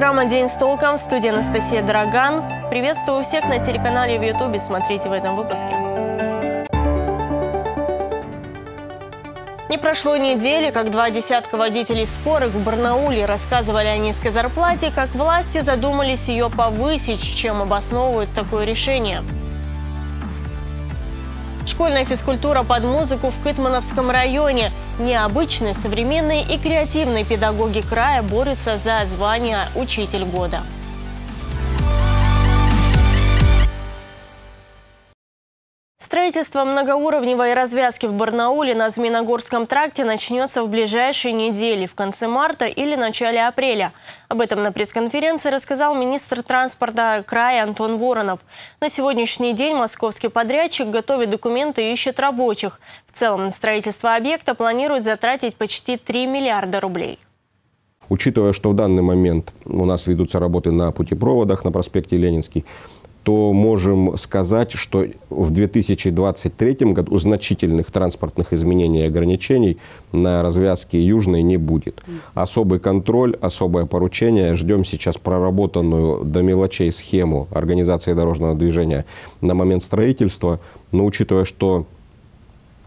Программа «День с толком», в студии Анастасия Драган. Приветствую всех на телеканале в Ютубе. Смотрите в этом выпуске. Не прошло недели, как 2 десятка водителей скорых в Барнауле рассказывали о низкой зарплате, как власти задумались ее повысить, чем обосновывают такое решение. Школьная физкультура под музыку в Кытмановском районе. Необычные, современные и креативные педагоги края борются за звание «Учитель года». Строительство многоуровневой развязки в Барнауле на Змеиногорском тракте начнется в ближайшие недели, в конце марта или начале апреля. Об этом на пресс-конференции рассказал министр транспорта края Антон Воронов. На сегодняшний день московский подрядчик готовит документы и ищет рабочих. В целом на строительство объекта планируют затратить почти 3 миллиарда рублей. Учитывая, что в данный момент у нас ведутся работы на путепроводах на проспекте Ленинский, то можем сказать, что в 2023 году значительных транспортных изменений и ограничений на развязке южной не будет. Особый контроль, особое поручение. Ждем сейчас проработанную до мелочей схему организации дорожного движения на момент строительства. Но учитывая, что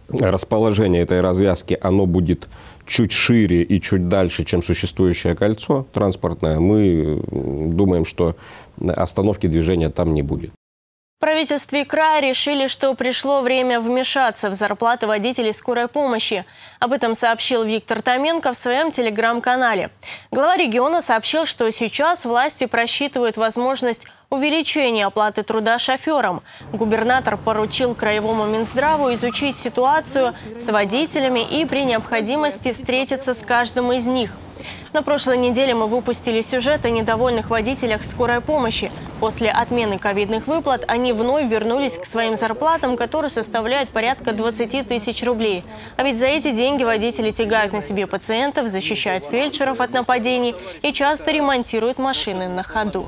расположение этой развязки, оно будет чуть шире и чуть дальше, чем существующее кольцо транспортное, мы думаем, что остановки движения там не будет. В правительстве края решили, что пришло время вмешаться в зарплаты водителей скорой помощи. Об этом сообщил Виктор Томенко в своем телеграм-канале. Глава региона сообщил, что сейчас власти просчитывают возможность увеличения оплаты труда шоферам. Губернатор поручил краевому Минздраву изучить ситуацию с водителями и при необходимости встретиться с каждым из них. На прошлой неделе мы выпустили сюжет о недовольных водителях скорой помощи. После отмены ковидных выплат они вновь вернулись к своим зарплатам, которые составляют порядка 20 тысяч рублей. А ведь за эти деньги водители тягают на себе пациентов, защищают фельдшеров от нападений и часто ремонтируют машины на ходу.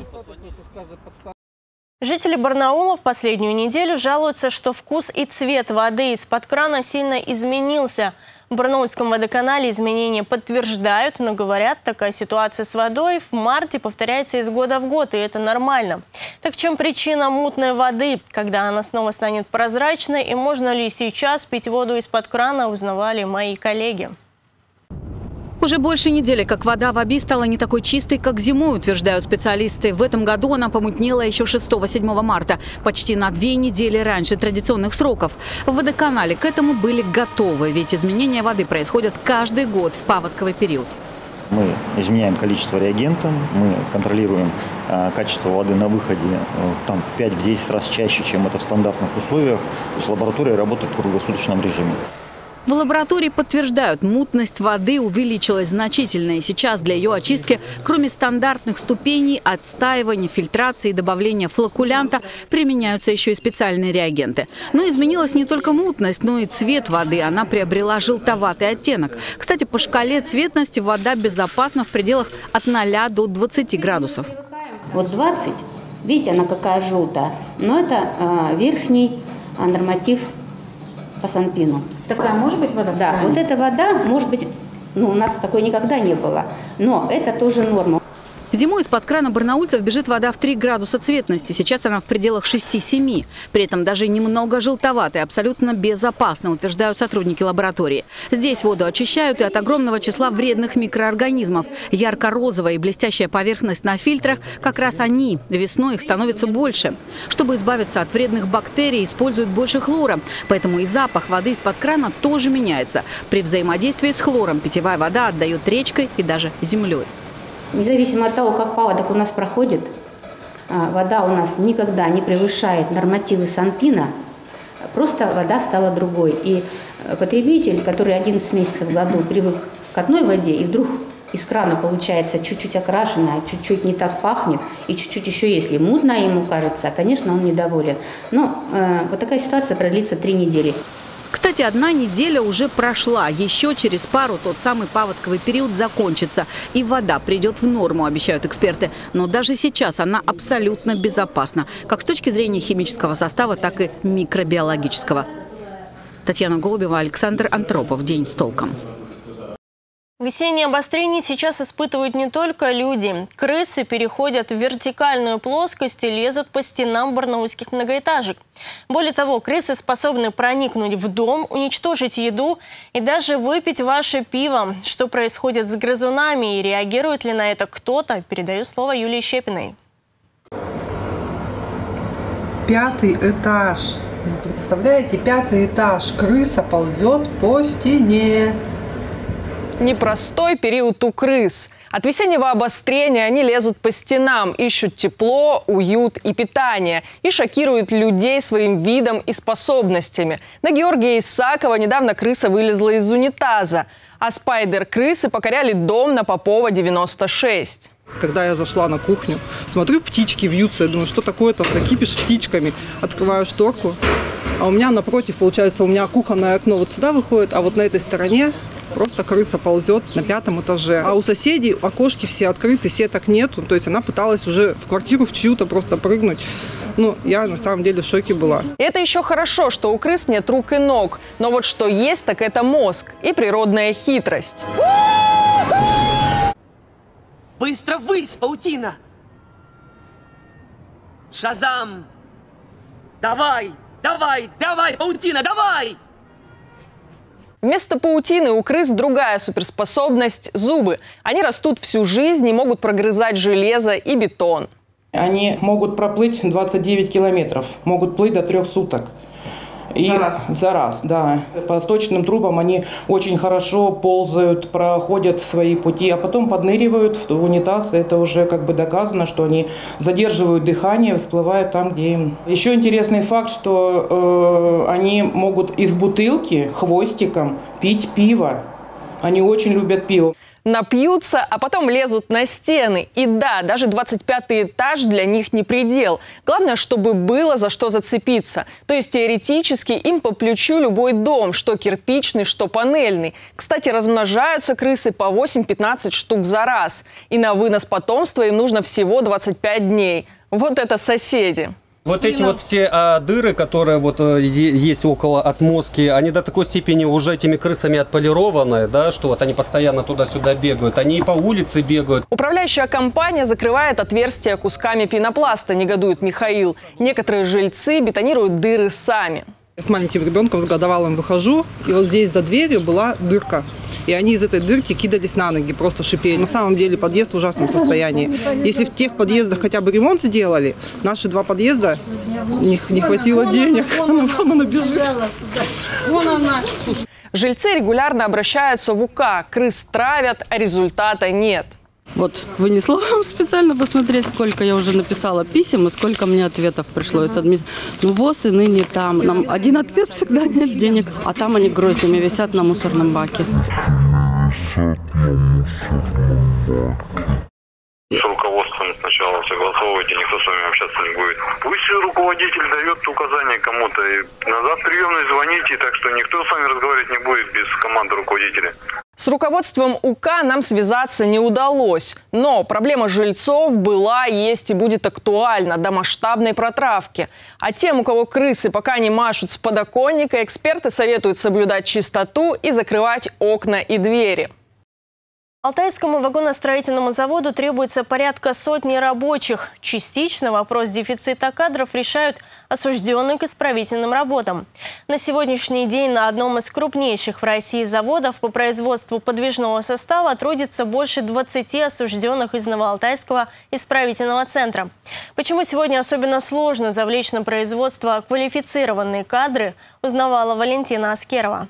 Жители Барнаула в последнюю неделю жалуются, что вкус и цвет воды из-под крана сильно изменился. В Барнаульском водоканале изменения подтверждают, но говорят, такая ситуация с водой в марте повторяется из года в год, и это нормально. Так в чем причина мутной воды? Когда она снова станет прозрачной, и можно ли сейчас пить воду из-под крана, узнавали мои коллеги. Уже больше недели, как вода в Оби стала не такой чистой, как зимой, утверждают специалисты. В этом году она помутнела еще 6-7 марта, почти на 2 недели раньше традиционных сроков. В водоканале к этому были готовы, ведь изменения воды происходят каждый год в паводковый период. Мы изменяем количество реагента, мы контролируем качество воды на выходе в 5-10 раз чаще, чем это в стандартных условиях. То есть лаборатория работает в круглосуточном режиме. В лаборатории подтверждают, мутность воды увеличилась значительно. И сейчас для ее очистки, кроме стандартных ступеней, отстаивания, фильтрации и добавления флокулянта, применяются еще и специальные реагенты. Но изменилась не только мутность, но и цвет воды. Она приобрела желтоватый оттенок. Кстати, по шкале цветности вода безопасна в пределах от 0 до 20 градусов. Вот 20, видите, она какая желтая. Но это верхний норматив по санпину. Такая может быть вода? Да, вот эта вода может быть, ну, у нас такой никогда не было, но это тоже норма. Зимой из-под крана барнаульцев бежит вода в 3 градуса цветности. Сейчас она в пределах 6-7. При этом даже немного желтоватая, абсолютно безопасно, утверждают сотрудники лаборатории. Здесь воду очищают и от огромного числа вредных микроорганизмов. Ярко-розовая и блестящая поверхность на фильтрах – как раз они. Весной их становится больше. Чтобы избавиться от вредных бактерий, используют больше хлора. Поэтому и запах воды из-под крана тоже меняется. При взаимодействии с хлором питьевая вода отдает речкой и даже землей. Независимо от того, как паводок у нас проходит, вода у нас никогда не превышает нормативы санпина, просто вода стала другой. И потребитель, который 11 месяцев в году привык к одной воде, и вдруг из крана получается чуть-чуть окрашенная, чуть-чуть не так пахнет, и чуть-чуть еще, если мутно ему кажется, конечно, он недоволен. Но вот такая ситуация продлится 3 недели. Кстати, 1 неделя уже прошла. Еще через пару тот самый паводковый период закончится, и вода придет в норму, обещают эксперты. Но даже сейчас она абсолютно безопасна, как с точки зрения химического состава, так и микробиологического. Татьяна Голубева, Александр Антропов. День с толком. Весеннее обострение сейчас испытывают не только люди. Крысы переходят в вертикальную плоскость и лезут по стенам барнаульских многоэтажек. Более того, крысы способны проникнуть в дом, уничтожить еду и даже выпить ваше пиво. Что происходит с грызунами и реагирует ли на это кто-то, передаю слово Юлии Щепиной. 5-й этаж. Представляете, 5-й этаж. Крыса ползет по стене. Непростой период у крыс. От весеннего обострения они лезут по стенам, ищут тепло, уют и питание. И шокируют людей своим видом и способностями. На Георгия Исакова недавно крыса вылезла из унитаза. А спайдер-крысы покоряли дом на Попова, 96. Когда я зашла на кухню, смотрю, птички вьются. Я думаю, что такое-то? Закипишь птичками. Открываю шторку. А у меня напротив, получается, у меня кухонное окно вот сюда выходит, а вот на этой стороне просто крыса ползет на 5-м этаже. А у соседей окошки все открыты, сеток нету. То есть она пыталась уже в квартиру в чью-то просто прыгнуть. Ну, я на самом деле в шоке была. И это еще хорошо, что у крыс нет рук и ног. Но вот что есть, так это мозг и природная хитрость. Быстро высь, паутина! Шазам! Давай, давай, давай, паутина, давай! Вместо паутины у крыс другая суперспособность – зубы. Они растут всю жизнь и могут прогрызать железо и бетон. Они могут проплыть 29 километров, могут плыть до 3 суток. И за раз, да. По сточным трубам они очень хорошо ползают, проходят свои пути, а потом подныривают в унитаз. Это уже как бы доказано, что они задерживают дыхание, всплывают там, где им. Еще интересный факт, что они могут из бутылки хвостиком пить пиво. Они очень любят пиво. Напьются, а потом лезут на стены. И да, даже 25-й этаж для них не предел. Главное, чтобы было за что зацепиться. То есть теоретически им по плечу любой дом, что кирпичный, что панельный. Кстати, размножаются крысы по 8-15 штук за раз. И на вынос потомства им нужно всего 25 дней. Вот это соседи. Вот эти вот все дыры, которые вот есть около отмостки, они до такой степени уже этими крысами отполированы, да, что вот они постоянно туда-сюда бегают, они и по улице бегают. Управляющая компания закрывает отверстия кусками пенопласта, негодует Михаил. Некоторые жильцы бетонируют дыры сами. С маленьким ребенком, с годовалым выхожу, и вот здесь за дверью была дырка. И они из этой дырки кидались на ноги, просто шипели. На самом деле подъезд в ужасном состоянии. Если в тех подъездах хотя бы ремонт сделали, наши 2 подъезда, не хватило денег. Вон она бежит. Вон она. Жильцы регулярно обращаются в УК. Крыс травят, а результата нет. Вот, вынесла вам специально посмотреть, сколько я уже написала писем и сколько мне ответов пришло. Ну, ВОЗ и ныне там. Нам один ответ всегда: нет денег. А там они гроздями висят на мусорном баке. С руководством сначала согласовывайте, никто с вами общаться не будет. Пусть руководитель дает указания кому-то. Назад в приемной звоните, так что никто с вами разговаривать не будет без команды руководителя. С руководством УК нам связаться не удалось. Но проблема жильцов была, есть и будет актуальна до масштабной протравки. А тем, у кого крысы пока не машут с подоконника, эксперты советуют соблюдать чистоту и закрывать окна и двери. Алтайскому вагоностроительному заводу требуется порядка сотни рабочих. Частично вопрос дефицита кадров решают осужденные к исправительным работам. На сегодняшний день на одном из крупнейших в России заводов по производству подвижного состава трудится больше 20 осужденных из Новоалтайского исправительного центра. Почему сегодня особенно сложно завлечь на производство квалифицированные кадры, узнавала Валентина Аскерова.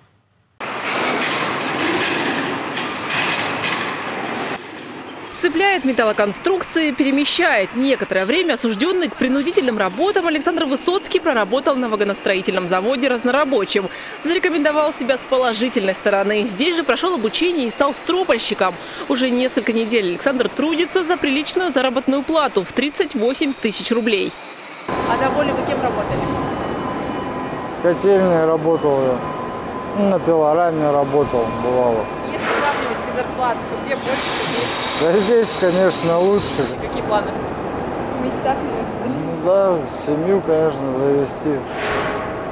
Цепляет металлоконструкции, перемещает. Некоторое время осужденный к принудительным работам Александр Высоцкий проработал на вагоностроительном заводе разнорабочим. Зарекомендовал себя с положительной стороны. Здесь же прошел обучение и стал стропольщиком. Уже несколько недель Александр трудится за приличную заработную плату в 38 тысяч рублей. А довольны вы кем работали? В котельной работал я. На пилораме работал, бывало. Если сравнивать зарплату, то где больше? Да здесь, конечно, лучше. И какие планы? Мечтать, наверное? Ну да, семью, конечно, завести.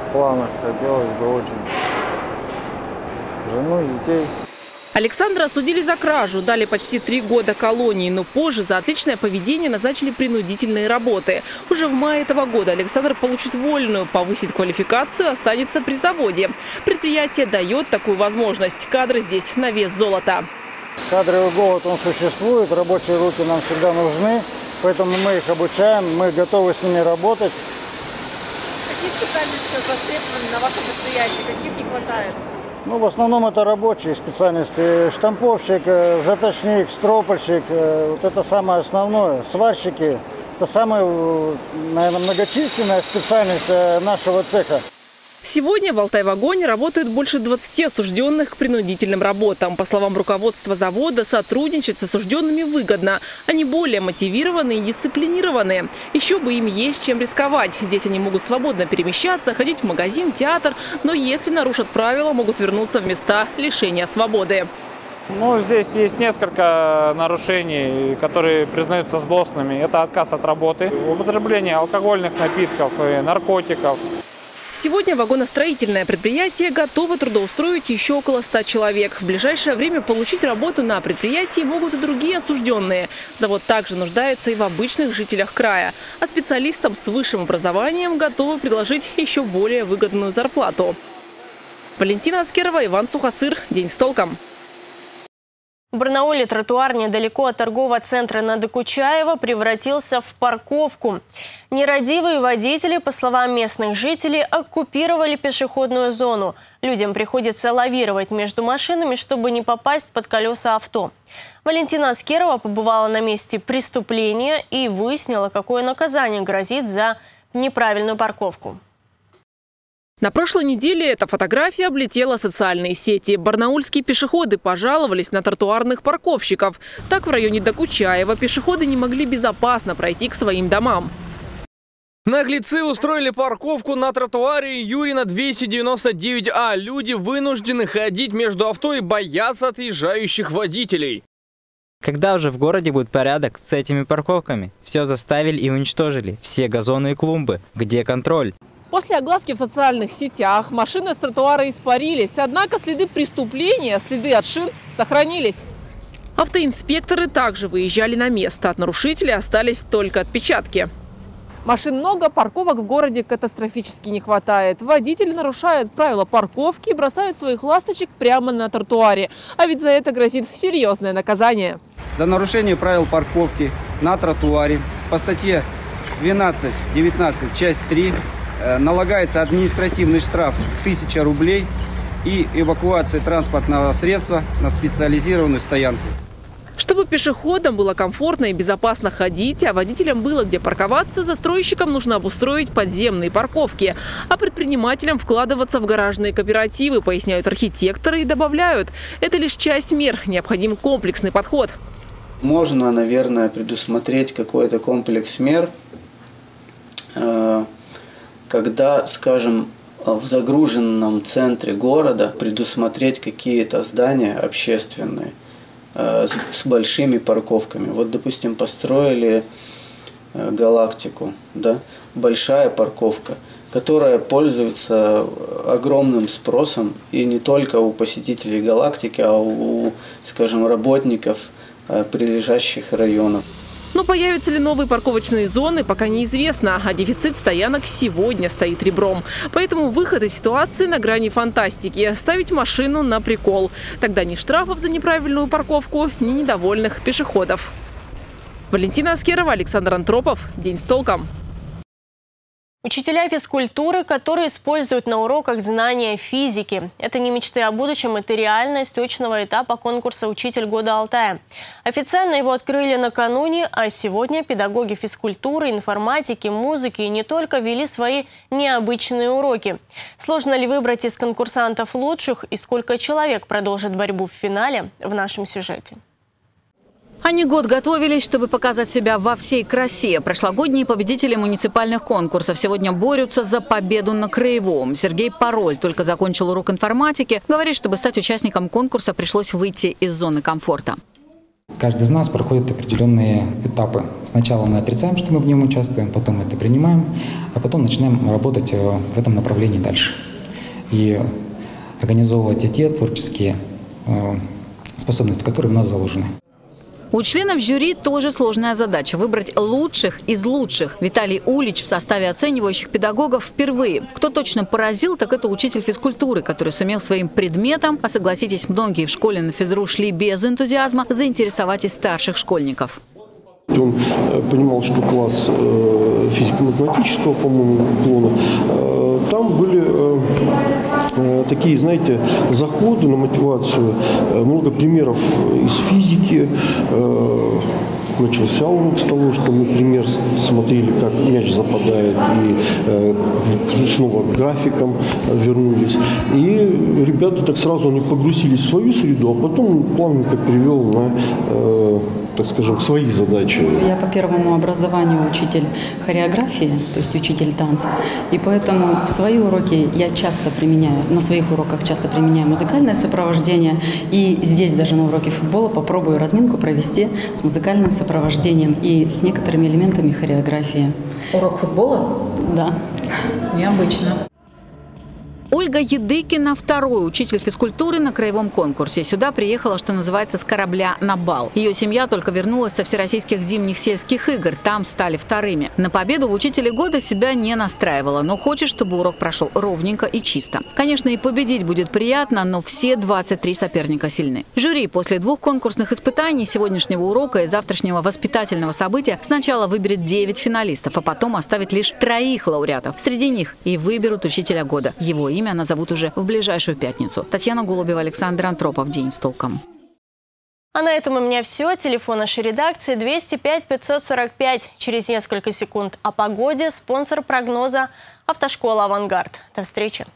В планах хотелось бы очень. Жену, детей. Александра осудили за кражу, дали почти 3 года колонии, но позже за отличное поведение назначили принудительные работы. Уже в мае этого года Александр получит вольную, повысит квалификацию, останется при заводе. Предприятие дает такую возможность. Кадры здесь на вес золота. Кадровый голод, он существует, рабочие руки нам всегда нужны, поэтому мы их обучаем, мы готовы с ними работать. Какие специальности сейчас востребованы на вашем предприятии, каких не хватает? Ну, в основном это рабочие специальности. Штамповщик, заточник, стропольщик. Вот это самое основное. Сварщики. Это самая, наверное, многочисленная специальность нашего цеха. Сегодня в Алтай-Вагоне работают больше 20 осужденных к принудительным работам. По словам руководства завода, сотрудничать с осужденными выгодно. Они более мотивированы и дисциплинированы. Еще бы им есть чем рисковать. Здесь они могут свободно перемещаться, ходить в магазин, театр. Но если нарушат правила, могут вернуться в места лишения свободы. Ну, здесь есть несколько нарушений, которые признаются злостными. Это отказ от работы, употребление алкогольных напитков и наркотиков. Сегодня вагоностроительное предприятие готово трудоустроить еще около 100 человек. В ближайшее время получить работу на предприятии могут и другие осужденные. Завод также нуждается и в обычных жителях края. А специалистам с высшим образованием готовы предложить еще более выгодную зарплату. Валентина Аскерова, Иван Сухасыр. День с толком. В Барнауле тротуар недалеко от торгового центра на Докучаева превратился в парковку. Нерадивые водители, по словам местных жителей, оккупировали пешеходную зону. Людям приходится лавировать между машинами, чтобы не попасть под колеса авто. Валентина Аскерова побывала на месте преступления и выяснила, какое наказание грозит за неправильную парковку. На прошлой неделе эта фотография облетела социальные сети. Барнаульские пешеходы пожаловались на тротуарных парковщиков. Так в районе Докучаева пешеходы не могли безопасно пройти к своим домам. Наглецы устроили парковку на тротуаре Юрина 299А. Люди вынуждены ходить между авто и боятся отъезжающих водителей. Когда уже в городе будет порядок с этими парковками? Все заставили и уничтожили. Все газоны и клумбы. Где контроль? После огласки в социальных сетях машины с тротуара испарились, однако следы преступления, следы от шин сохранились. Автоинспекторы также выезжали на место. От нарушителей остались только отпечатки. Машин много, парковок в городе катастрофически не хватает. Водители нарушают правила парковки и бросают своих ласточек прямо на тротуаре. А ведь за это грозит серьезное наказание. За нарушение правил парковки на тротуаре по статье 12.19 часть 3 налагается административный штраф 1000 рублей и эвакуация транспортного средства на специализированную стоянку. Чтобы пешеходам было комфортно и безопасно ходить, а водителям было где парковаться, застройщикам нужно обустроить подземные парковки. А предпринимателям вкладываться в гаражные кооперативы, поясняют архитекторы и добавляют. Это лишь часть мер, необходим комплексный подход. Можно, наверное, предусмотреть какой-то комплекс мер, когда, скажем, в загруженном центре города предусмотреть какие-то здания общественные с большими парковками. Вот, допустим, построили «Галактику», да? Большая парковка, которая пользуется огромным спросом и не только у посетителей «Галактики», а у, скажем, работников прилежащих районов. Но появятся ли новые парковочные зоны, пока неизвестно. А дефицит стоянок сегодня стоит ребром. Поэтому выход из ситуации на грани фантастики. Ставить машину на прикол. Тогда ни штрафов за неправильную парковку, ни недовольных пешеходов. Валентина Аскерова, Александр Антропов. День с толком. Учителя физкультуры, которые используют на уроках знания физики. Это не мечты о будущем, это реальность очного этапа конкурса «Учитель года Алтая». Официально его открыли накануне, а сегодня педагоги физкультуры, информатики, музыки и не только вели свои необычные уроки. Сложно ли выбрать из конкурсантов лучших и сколько человек продолжит борьбу в финале, в нашем сюжете. Они год готовились, чтобы показать себя во всей красе. Прошлогодние победители муниципальных конкурсов сегодня борются за победу на краевом. Сергей Пароль только закончил урок информатики. Говорит, чтобы стать участником конкурса, пришлось выйти из зоны комфорта. Каждый из нас проходит определенные этапы. Сначала мы отрицаем, что мы в нем участвуем, потом это принимаем, а потом начинаем работать в этом направлении дальше. И организовывать те творческие способности, которые у нас заложены. У членов жюри тоже сложная задача – выбрать лучших из лучших. Виталий Улич в составе оценивающих педагогов впервые. Кто точно поразил, так это учитель физкультуры, который сумел своим предметом, а согласитесь, многие в школе на физру шли без энтузиазма, заинтересовать и старших школьников. Он понимал, что класс физико-математического, по-моему, уклона, там были такие, знаете, заходы на мотивацию, много примеров из физики. Начался урок с того, что мы, например, смотрели, как мяч западает, и снова к графикам вернулись. И ребята так сразу они погрузились в свою среду, а потом плавненько перевел на, так скажем, свои задачи. Я по первому образованию учитель хореографии, то есть учитель танца, и поэтому в свои уроки я часто применяю, на своих уроках часто применяю музыкальное сопровождение, и здесь даже на уроке футбола попробую разминку провести с музыкальным сопровождением. И с некоторыми элементами хореографии. Урок футбола? Да. Необычно. Ольга Едыкина – второй учитель физкультуры на краевом конкурсе. Сюда приехала, что называется, с корабля на бал. Ее семья только вернулась со всероссийских зимних сельских игр. Там стали вторыми. На победу в учителе года себя не настраивала, но хочет, чтобы урок прошел ровненько и чисто. Конечно, и победить будет приятно, но все 23 соперника сильны. Жюри после двух конкурсных испытаний, сегодняшнего урока и завтрашнего воспитательного события сначала выберет 9 финалистов, а потом оставит лишь 3 лауреатов. Среди них и выберут учителя года. Его имя назовут уже в ближайшую пятницу. Татьяна Голубева, Александр Антропов. День с толком. А на этом у меня все. Телефон нашей редакции 205-545. Через несколько секунд о погоде спонсор прогноза «Автошкола-Авангард». До встречи.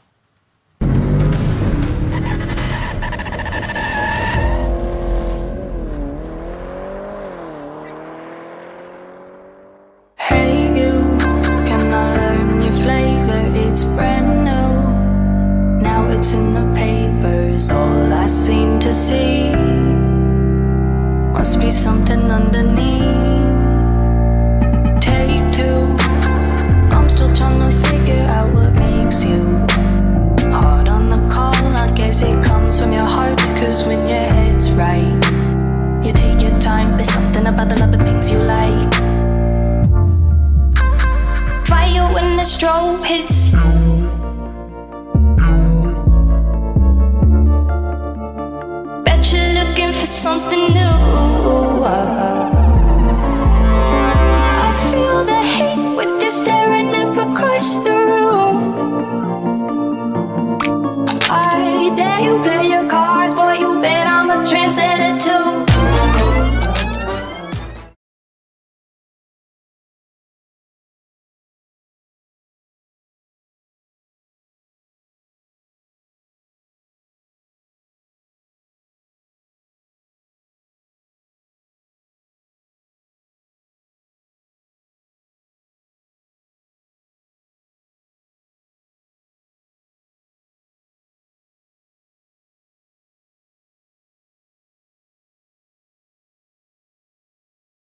It's in the papers, all I seem to see must be something underneath. Take two, I'm still trying to figure out what makes you hard on the call. I guess it comes from your heart, cause when your head's right you take your time. There's something about the love of things you like. Fire when the strobe hits